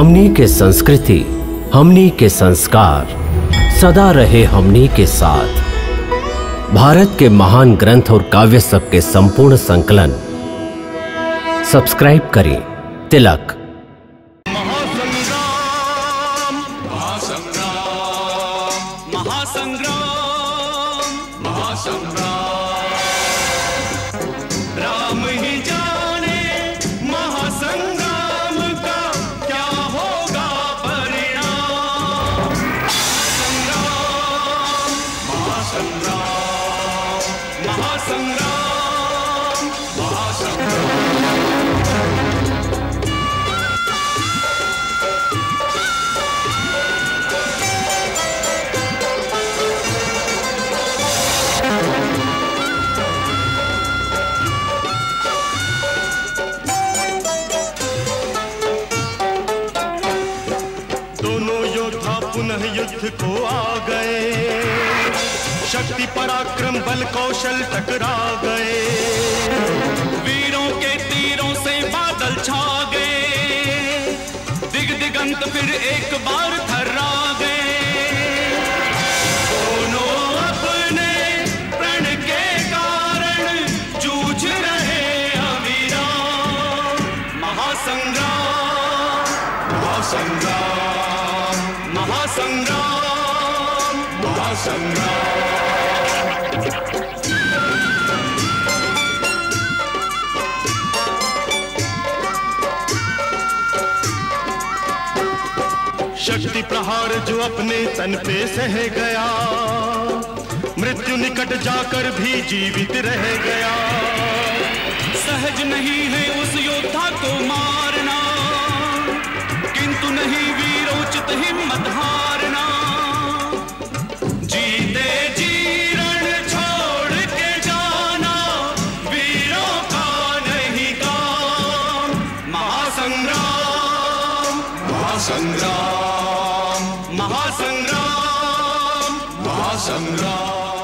हमनी के संस्कृति, हमनी के संस्कार सदा रहे हमनी के साथ। भारत के महान ग्रंथ और काव्य सब के संपूर्ण संकलन। सब्सक्राइब करें तिलक। को आ गए शक्ति पराक्रम बल कौशल टकरा गए, वीरों के तीरों से बादल छा गए, दिग दिगंत फिर एक बार थर्रा गए। दोनों अपने प्रण के कारण जूझ रहे अविराम। महासंग्राम, महासंग्राम, महासंग्राम, महासंग्राम। शक्ति प्रहार जो अपने तन पे सह गया, मृत्यु निकट जाकर भी जीवित रह गया। सहज नहीं है उस योद्धा को मारना, किंतु नहीं वीरोचित हिम्मत हारना। संग्राम, महासंग्राम, महासंग्राम।